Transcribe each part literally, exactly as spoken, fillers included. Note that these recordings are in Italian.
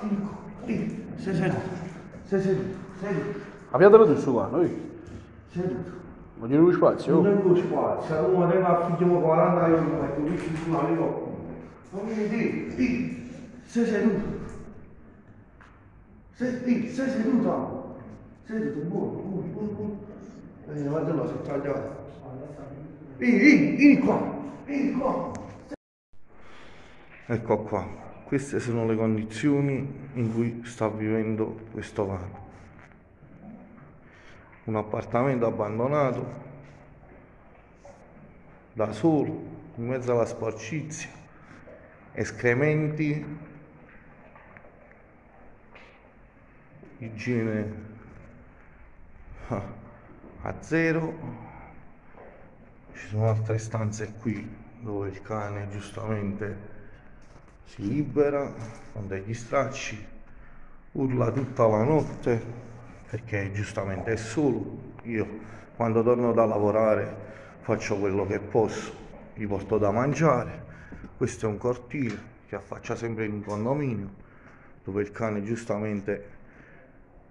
ti dico, lì, sei seduto, sei seduto, seduto. Abbiatelo giusto qua, noi? Seduto. Voglio lo spazio? Non ho lo spazio, allora te la affidiamo quaranta euro, ma tu dici sulla mia. Non mi dici, lì, sei seduto. Sei seduto, sei seduto, buono, buono, buono, buono. E guarda là, si è tagliato. Vieni, vieni, vieni qua, vieni qua. Ecco qua, queste sono le condizioni in cui sta vivendo questo vano. Un appartamento abbandonato, da solo, in mezzo alla sporcizia, escrementi, igiene a zero. Ci sono altre stanze qui dove il cane giustamente si libera con degli stracci, urla tutta la notte perché giustamente è solo. Io quando torno da lavorare faccio quello che posso, gli porto da mangiare. Questo è un cortile che affaccia sempre in un condominio dove il cane giustamente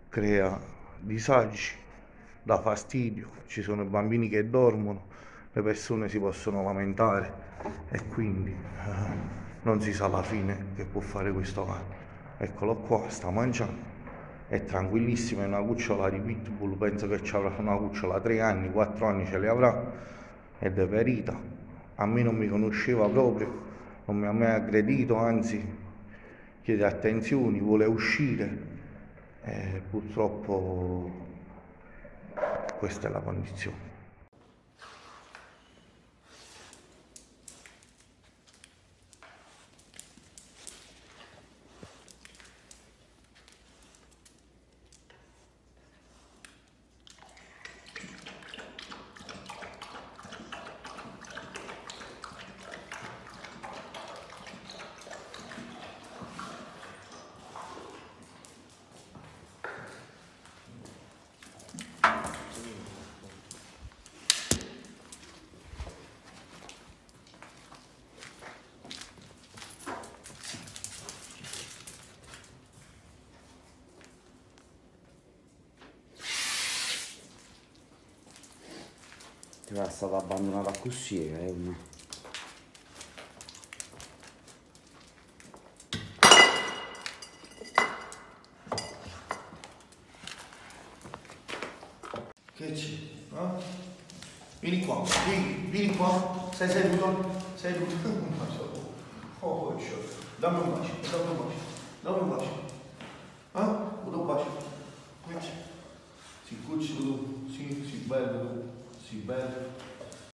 crea disagi, dà fastidio, ci sono i bambini che dormono, le persone si possono lamentare e quindi eh, non si sa alla fine che può fare questo cane. Eccolo qua, sta mangiando, è tranquillissimo, è una cucciola di pitbull, penso che ci avrà una cucciola tre anni, quattro anni ce le avrà, è deperita, a me non mi conosceva proprio, non mi ha mai aggredito, anzi chiede attenzioni, vuole uscire e purtroppo questa è la condizione. Era stata abbandonata così, eh, una... Che c'è? No? Vieni qua, vieni, vieni qua, sei seduto, sei seduto, un bacio, oh, dammi un bacio, dammi un bacio, dammi un bacio, ah, eh? Un bacio, che c'è? Si cucci tu, si, si bello tu. Bello.